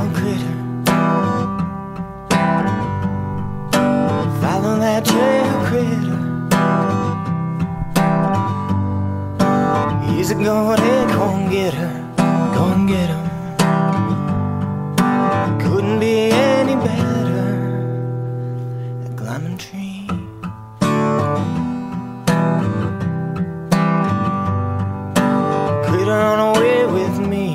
old critter. Follow that trail, critter. He's a goin' head, go and get her, go and get him. Couldn't be any better at climbing trees. Critter on away with me.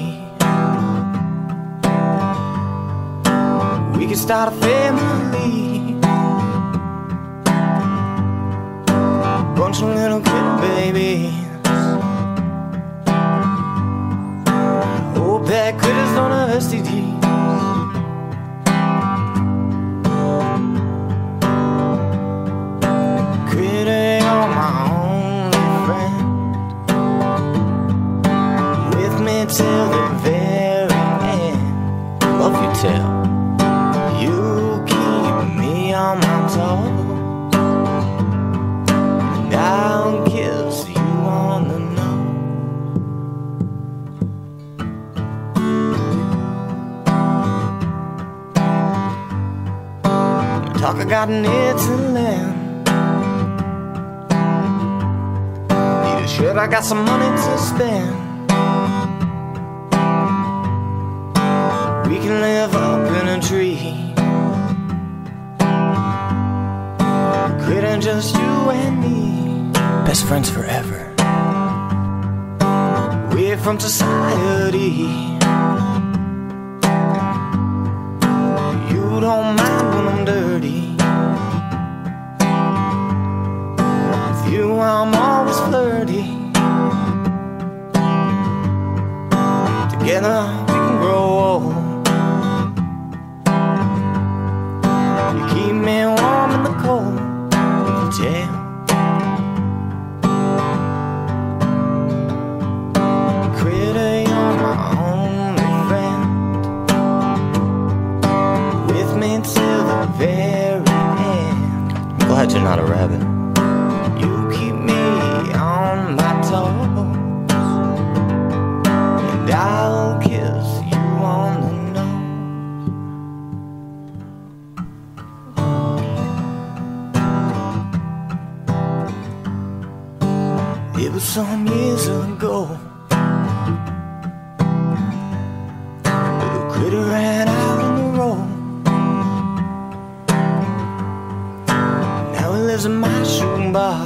We could start a family. Bunch of little critter babies. Hope that critters don't have STDs. Critter, you're my only friend. With me till the very end. Love you till you keep me on my toes, and I'll kiss you on the nose. Talk I got an Italian. Either should I got some money to spend. We can live up in a tree. Critter, just you and me. Best friends forever. We're from society. You don't mind when I'm dirty. With you I'm always flirty. Together we can grow old. You keep me warm in the cold. Yeah. Critter, you're my only friend. With me till the very end. I'm glad you're not a rabbit. You keep me on my toes, and I'll kiss you on the it was some years ago. Little critter ran out on the road. Now he lives in my shooting box,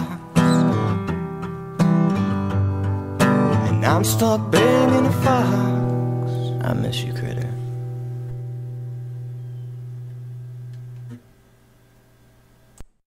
and I'm stuck banging a fox. I miss you, critter.